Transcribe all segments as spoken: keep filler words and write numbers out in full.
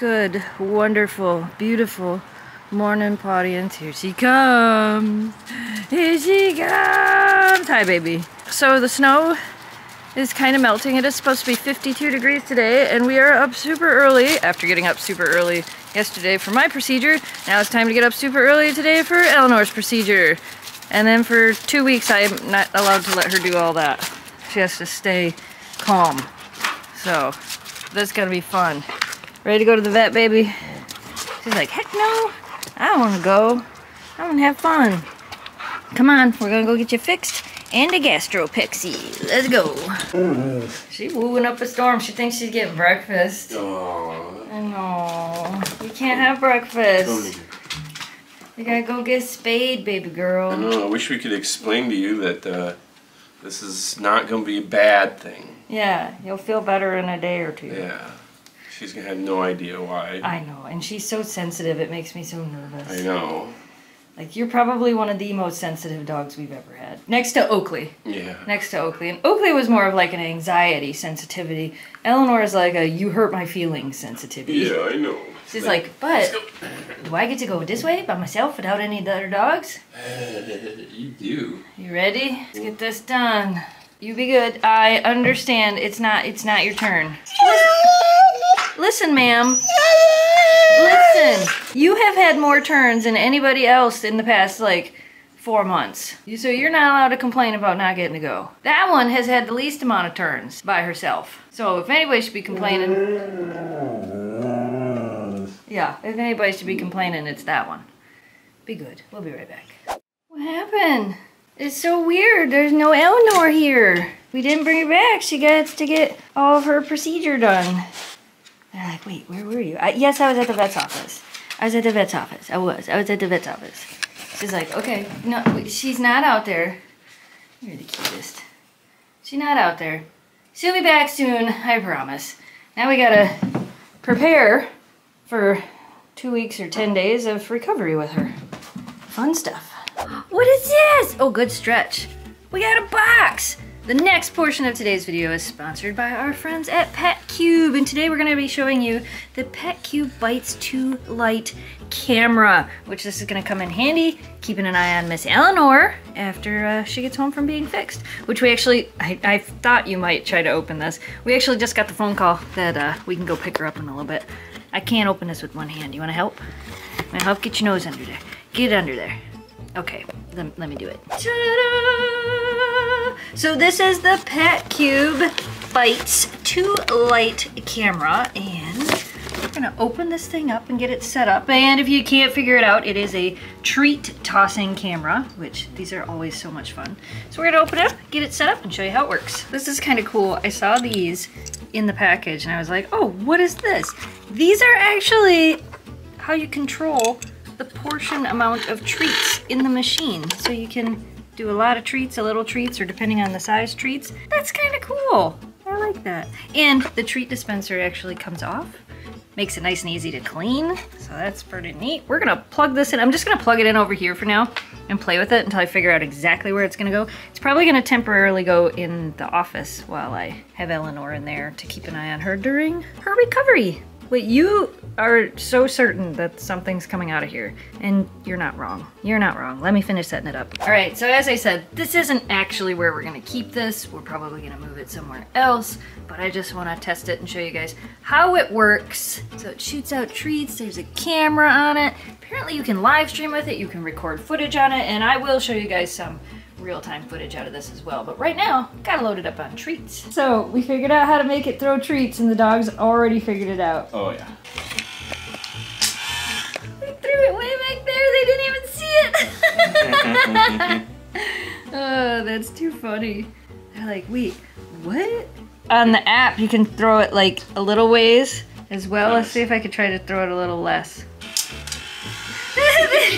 good, wonderful, beautiful morning audience. Here she comes. Here she comes. Hi, baby. So the snow is kind of melting. It is supposed to be fifty-two degrees today, and we are up super early after getting up super early yesterday for my procedure. Now it's time to get up super early today for Eleanor's procedure. And then for two weeks, I'm not allowed to let her do all that. She has to stay calm. So that's gonna be fun. Ready to go to the vet, baby? She's like, heck no, I don't wanna go. I wanna have fun. Come on, we're gonna go get you fixed. And a gastropexy. Let's go. Mm-hmm. She's wooing up a storm. She thinks she's getting breakfast. Aww. I know. You can't have breakfast. You gotta go get a spade, baby girl. I know. I wish we could explain to you that uh, this is not gonna be a bad thing. Yeah, you'll feel better in a day or two. Yeah. She's gonna have no idea why. I know, and she's so sensitive. It makes me so nervous. I know. Like, you're probably one of the most sensitive dogs we've ever had. Next to Oakley. Yeah. Next to Oakley. And Oakley was more of like an anxiety sensitivity. Eleanor is like a you hurt my feelings sensitivity. Yeah, I know. She's like, like but do I get to go this way by myself without any of the other dogs? You do. You ready? Let's get this done. You be good. I understand. It's not, it's not your turn. Listen, ma'am. Listen, you have had more turns than anybody else in the past, like, four months. So you're not allowed to complain about not getting to go. That one has had the least amount of turns by herself. So if anybody should be complaining... Yeah, if anybody should be complaining, it's that one. Be good. We'll be right back. What happened? It's so weird. There's no Eleanor here. We didn't bring her back. She gets to get all of her procedure done. They're like, wait, where were you? I, yes, I was at the vet's office. I was at the vet's office. I was. I was at the vet's office. She's like, okay, no, she's not out there. You're the cutest. She's not out there. She'll be back soon, I promise. Now we gotta prepare for two weeks or ten days of recovery with her. Fun stuff. What is this? Oh, good stretch. We got a box. The next portion of today's video is sponsored by our friends at Petcube, and today we're going to be showing you the Petcube Bites two lite camera, which this is going to come in handy, keeping an eye on Miss Eleanor after uh, she gets home from being fixed, which we actually, I, I thought you might try to open this. We actually just got the phone call that uh, we can go pick her up in a little bit. I can't open this with one hand. You want to help? I'm going to help get your nose under there. Get it under there. Okay, let, let me do it. Ta-da! So this is the Petcube Bites two lite camera, and we're gonna open this thing up and get it set up. And if you can't figure it out, it is a treat tossing camera, which these are always so much fun. So we're gonna open it up, get it set up, and show you how it works. This is kind of cool. I saw these in the package, and I was like, oh, what is this? These are actually how you control the portion amount of treats in the machine. So you can do a lot of treats, a little treats, or depending on the size, treats. That's kind of cool. I like that. And the treat dispenser actually comes off. Makes it nice and easy to clean. So that's pretty neat. We're gonna plug this in. I'm just gonna plug it in over here for now and play with it until I figure out exactly where it's gonna go. It's probably gonna temporarily go in the office while I have Eleanor in there to keep an eye on her during her recovery. Wait, you are so certain that something's coming out of here, and you're not wrong. You're not wrong. Let me finish setting it up. All right, so as I said, this isn't actually where we're gonna keep this. We're probably gonna move it somewhere else, but I just wanna test it and show you guys how it works. So it shoots out treats, there's a camera on it. Apparently you can live stream with it, you can record footage on it, and I will show you guys some real-time footage out of this as well, but right now gotta load it up on treats. So we figured out how to make it throw treats, and the dog's already figured it out. Oh yeah. We threw it way back there. They didn't even see it. Oh, that's too funny. They're like, wait, what? On the app, you can throw it like a little ways as well. Yes. Let's see if I could try to throw it a little less. That's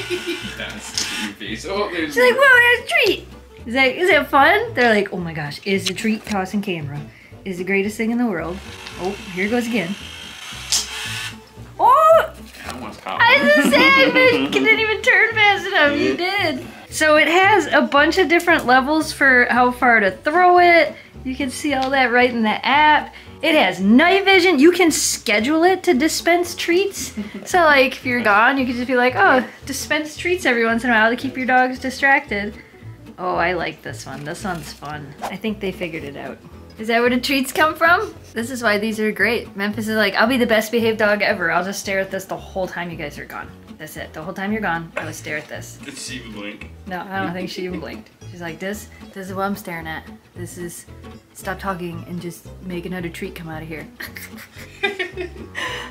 your face. Oh, there's. She's like, whoa, there's a treat. Is that, is that fun? They're like, oh my gosh, is the treat tossing camera is the greatest thing in the world. Oh, here goes again. Oh! That one's popping. I was just saying, I didn't even turn fast enough. You did. So it has a bunch of different levels for how far to throw it. You can see all that right in the app. It has night vision. You can schedule it to dispense treats. So like if you're gone, you can just be like, oh, dispense treats every once in a while to keep your dogs distracted. Oh, I like this one. This one's fun. I think they figured it out. Is that where the treats come from? This is why these are great. Memphis is like, I'll be the best behaved dog ever. I'll just stare at this the whole time you guys are gone. That's it. The whole time you're gone, I would stare at this. Did she even blink? No, I don't think she even blinked. She's like, this, this is what I'm staring at. This is, stop talking and just make another treat come out of here.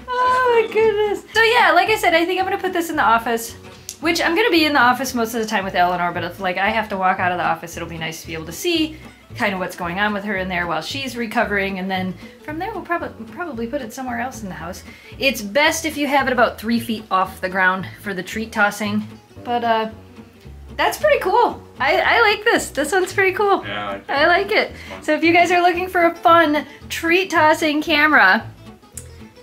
Oh my goodness. So yeah, like I said, I think I'm gonna put this in the office. Which I'm gonna be in the office most of the time with Eleanor, but if like I have to walk out of the office, it'll be nice to be able to see kind of what's going on with her in there while she's recovering, and then from there we'll probably probably put it somewhere else in the house. It's best if you have it about three feet off the ground for the treat tossing, but uh, that's pretty cool. I, I like this. This one's pretty cool. Yeah, I like, I like it. So if you guys are looking for a fun treat tossing camera,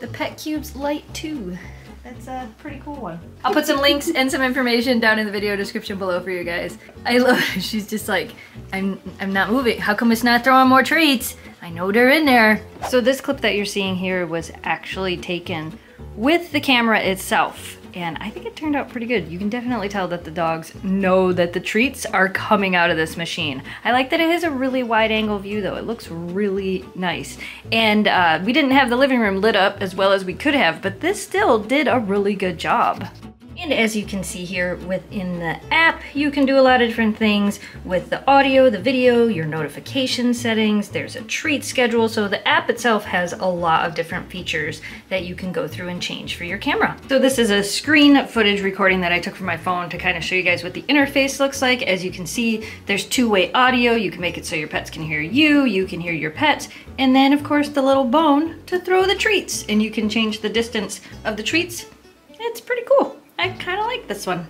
the Petcube Bites two. It's a pretty cool one. I'll put some links and some information down in the video description below for you guys. I love it. She's just like, I'm, I'm not moving. How come it's not throwing more treats? I know they're in there. So this clip that you're seeing here was actually taken with the camera itself. And I think it turned out pretty good. You can definitely tell that the dogs know that the treats are coming out of this machine. I like that it has a really wide angle view though. It looks really nice. And uh, we didn't have the living room lit up as well as we could have, but this still did a really good job. And as you can see here within the app, you can do a lot of different things with the audio, the video, your notification settings, there's a treat schedule. So the app itself has a lot of different features that you can go through and change for your camera. So this is a screen footage recording that I took from my phone to kind of show you guys what the interface looks like. As you can see, there's two-way audio. You can make it so your pets can hear you, you can hear your pets, and then of course the little bone to throw the treats. And you can change the distance of the treats. It's pretty cool. I kind of like this one.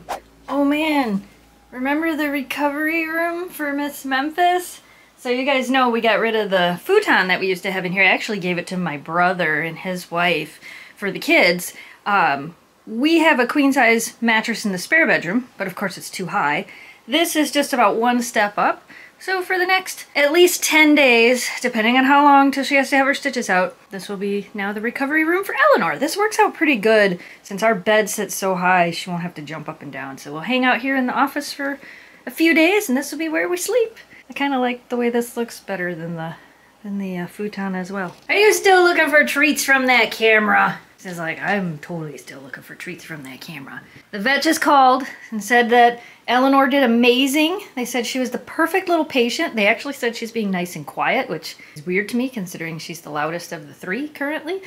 Oh man, remember the recovery room for Miss Memphis? So you guys know we got rid of the futon that we used to have in here. I actually gave it to my brother and his wife for the kids. Um, we have a queen size mattress in the spare bedroom, but of course it's too high. This is just about one step up. So for the next at least ten days, depending on how long till she has to have her stitches out, this will be now the recovery room for Eleanor. This works out pretty good since our bed sits so high, she won't have to jump up and down. So we'll hang out here in the office for a few days and this will be where we sleep. I kind of like the way this looks better than the than the uh, futon as well. Are you still looking for treats from that camera? She's like, I'm totally still looking for treats from that camera. The vet just called and said that Eleanor did amazing. They said she was the perfect little patient. They actually said she's being nice and quiet, which is weird to me considering she's the loudest of the three currently.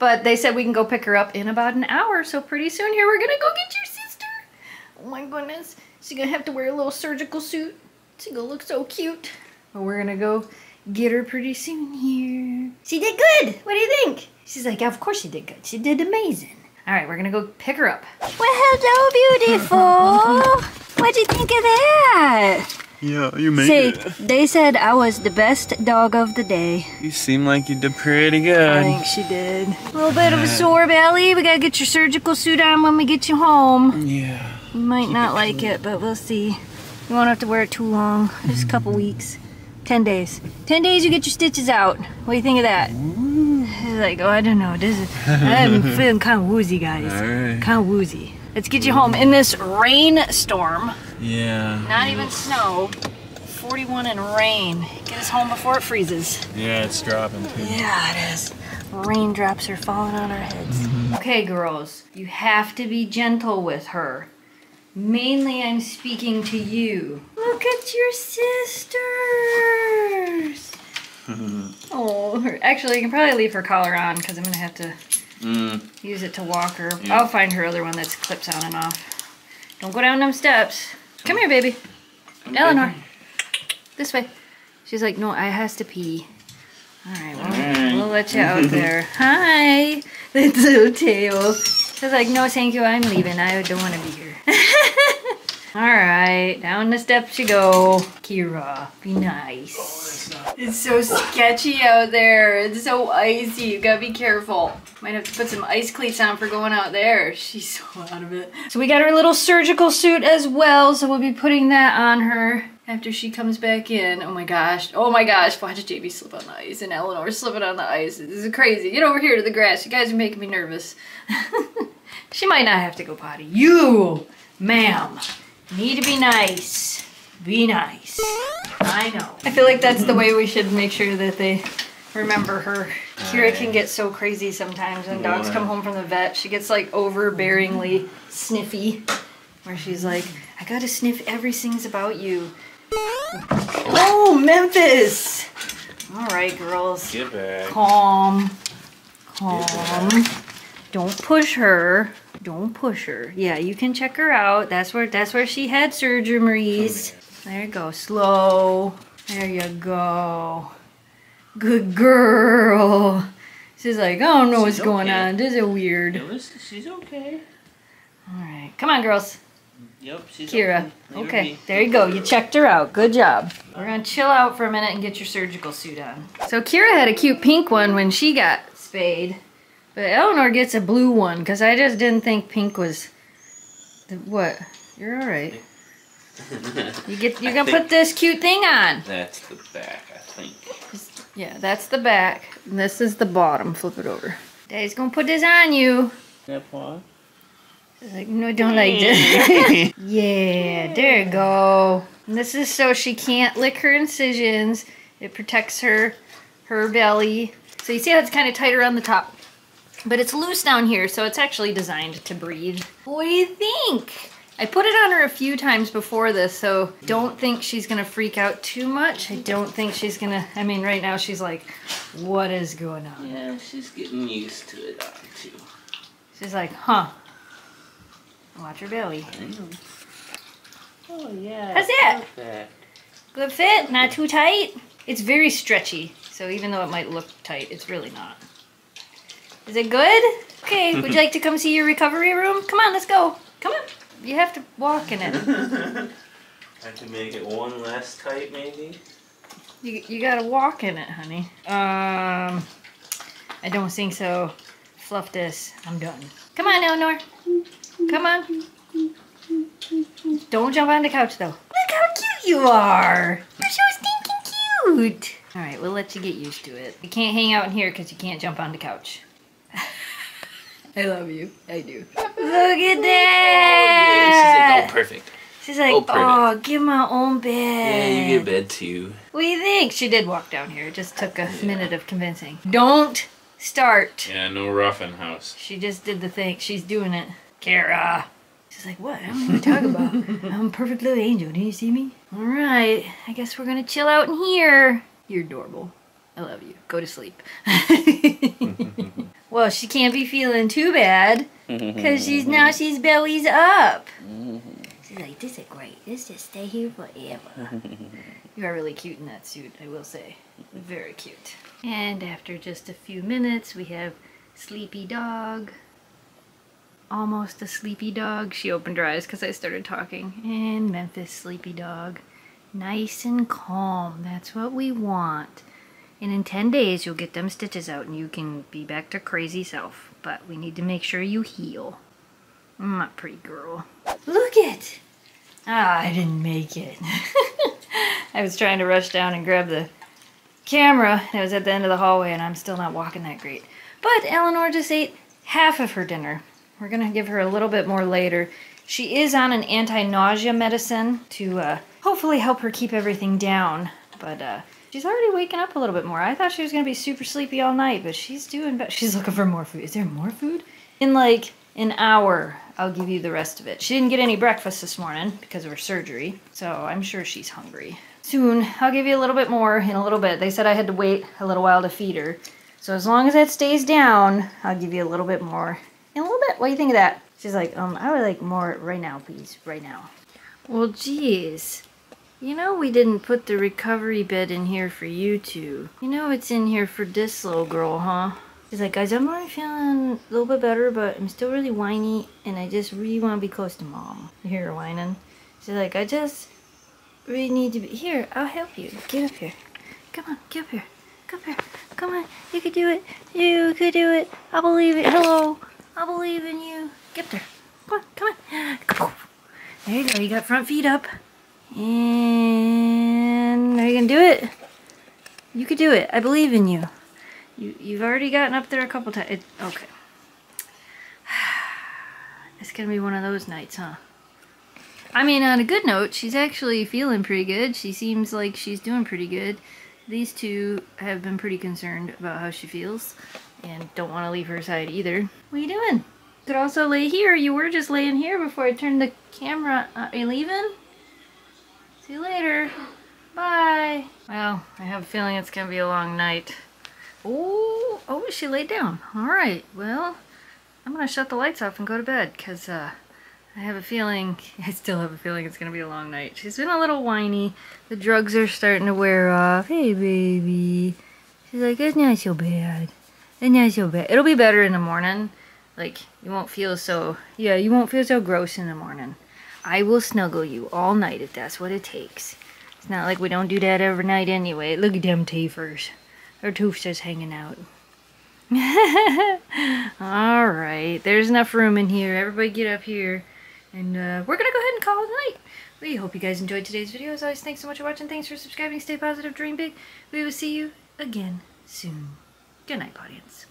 But they said we can go pick her up in about an hour. So pretty soon here, we're gonna go get your sister. Oh my goodness. She's gonna have to wear a little surgical suit. She's gonna look so cute. But we're gonna go get her pretty soon here. She did good. What do you think? She's like, yeah, of course she did good. She did amazing. All right, we're gonna go pick her up. Well, hello, beautiful. What'd you think of that? Yeah, you made Say, it. They said I was the best dog of the day. You seem like you did pretty good. I think she did. A little bit of a sore belly. We gotta get your surgical suit on when we get you home. Yeah. You might Keep not it like it, but we'll see. You won't have to wear it too long. Mm-hmm. Just a couple weeks. Ten days. Ten days you get your stitches out. What do you think of that? Ooh. Like, oh, I don't know. This is, I'm feeling kind of woozy, guys. Right. Kind of woozy. Let's get you home in this rainstorm. Yeah. Not even snow. forty-one and rain. Get us home before it freezes. Yeah, it's dropping too. Yeah, it is. Raindrops are falling on our heads. Mm-hmm. Okay, girls, you have to be gentle with her. Mainly, I'm speaking to you. Look at your sisters. Oh, her, actually, you can probably leave her collar on because I'm going to have to mm. use it to walk her. Yeah. I'll find her other one that's clips on and off. Don't go down them steps. Come here, baby. I'm Eleanor. Baby. This way. She's like, no, I has to pee. All right, well, All right. we'll let you out there. Hi. That little tail. She's like, no, thank you. I'm leaving. I don't want to be here. All right, down the steps you go. Kira, be nice. Oh, it's so sketchy out there. It's so icy. You gotta be careful. Might have to put some ice cleats on for going out there. She's so out of it. So we got her little surgical suit as well, so we'll be putting that on her after she comes back in. Oh my gosh. Oh my gosh. Why did J B slip on the ice and Eleanor slipping on the ice? This is crazy. Get over here to the grass. You guys are making me nervous. She might not have to go potty. You, ma'am, need to be nice. Be nice. I know. I feel like that's the way we should make sure that they remember her. Kira can get so crazy sometimes when dogs come home from the vet. She gets like overbearingly sniffy, where she's like, I gotta sniff everything's about you. Oh, Memphis! All right, girls. Get back. Calm. Calm. Get back. Don't push her. Don't push her. Yeah, you can check her out. That's where that's where she had surgery, Maurice. There you go. Slow. There you go. Good girl. She's like, I don't know what's going on. This is weird. She's okay. All right. Come on, girls. Yep, she's Kira. Okay. Okay, there you go. You checked her out. Good job. We're going to chill out for a minute and get your surgical suit on. So Kira had a cute pink one when she got spayed, but Eleanor gets a blue one because I just didn't think pink was... The, what? You're all right. You get, you're going to put this cute thing on. That's the back, I think. Just, yeah, that's the back. And this is the bottom. Flip it over. Daddy's going to put this on you. That one? Like, no, don't like this. Yeah, there you go. And this is so she can't lick her incisions. It protects her, her belly. So you see how it's kind of tight around the top, but it's loose down here, so it's actually designed to breathe. What do you think? I put it on her a few times before this, so don't think she's gonna freak out too much. I don't think she's gonna, I mean, right now she's like, what is going on? Yeah, she's getting used to it too. She's like, huh. Watch your belly. Oh yeah. That's it. Perfect. Good fit, not too tight. It's very stretchy, so even though it might look tight, it's really not. Is it good? Okay, would you like to come see your recovery room? Come on, let's go. Come on. You have to walk in it. I have to make it one less tight, maybe? You, you gotta walk in it, honey. Um, I don't think so. Fluff this. I'm done. Come on, Eleanor. Come on. Don't jump on the couch, though. Look how cute you are. You're so stinking cute. All right, we'll let you get used to it. You can't hang out in here because you can't jump on the couch. I love you. I do. Look at that. She's like, oh, perfect. She's like, oh, perfect. Oh, get my own bed. Yeah, you get a bed, too. What do you think? She did walk down here. It just took a yeah. minute of convincing. Don't start. Yeah, no roughing house. She just did the thing. She's doing it. Kira. She's like, what? I don't know what to talk about. I'm a perfect little angel. Do you see me? All right. I guess we're going to chill out in here. You're adorable. I love you. Go to sleep. Well, she can't be feeling too bad because she's now she's bellies up. She's like, this is great. Let's just stay here forever. You are really cute in that suit, I will say. Very cute. And after just a few minutes, we have sleepy dog. Almost a sleepy dog. She opened her eyes because I started talking. And Memphis, sleepy dog. Nice and calm. That's what we want. And in ten days, you'll get them stitches out and you can be back to crazy self. But we need to make sure you heal. My pretty girl. Look it! Ah, I didn't make it. I was trying to rush down and grab the camera. It was at the end of the hallway and I'm still not walking that great. But Eleanor just ate half of her dinner. We're going to give her a little bit more later. She is on an anti-nausea medicine to uh, hopefully help her keep everything down. But uh, she's already waking up a little bit more. I thought she was going to be super sleepy all night, but she's doing better. She's looking for more food. Is there more food? In like an hour, I'll give you the rest of it. She didn't get any breakfast this morning because of her surgery, so I'm sure she's hungry. Soon, I'll give you a little bit more in a little bit. They said I had to wait a little while to feed her. So as long as that stays down, I'll give you a little bit more. In a little bit, what do you think of that? She's like, um, I would like more right now, please, right now. Well, geez, you know we didn't put the recovery bed in here for you two. You know it's in here for this little girl, huh? She's like, guys, I'm already feeling a little bit better, but I'm still really whiny, and I just really want to be close to Mom. You hear her whining? She's like, I just really need to be here. I'll help you. Get up here. Come on, get up here. Come here. Come on. You could do it. You could do it. I believe it. Hello. I believe in you. Get up there. Come on. Come on. Come on. There you go. You got front feet up. And are you gonna do it? You could do it. I believe in you. You you've already gotten up there a couple times. It, okay. It's gonna be one of those nights, huh? I mean, on a good note, she's actually feeling pretty good. She seems like she's doing pretty good. These two have been pretty concerned about how she feels and don't want to leave her side either. What are you doing? You could also lay here. You were just laying here before I turned the camera on. Are you leaving? See you later. Bye. Well, I have a feeling it's gonna be a long night. Oh, oh, she laid down. All right, well, I'm gonna shut the lights off and go to bed because uh, I have a feeling, I still have a feeling it's gonna be a long night. She's been a little whiny. The drugs are starting to wear off. Hey, baby. She's like, it's not so bad. It's not so bad. It'll be better in the morning. Like, you won't feel so, yeah, you won't feel so gross in the morning. I will snuggle you all night if that's what it takes. It's not like we don't do that every night anyway. Look at them teethers. Her tooth's just hanging out. Alright, there's enough room in here. Everybody get up here. And uh, we're going to go ahead and call it a night. We hope you guys enjoyed today's video. As always, thanks so much for watching. Thanks for subscribing. Stay positive. Dream big. We will see you again soon. Good night, audience.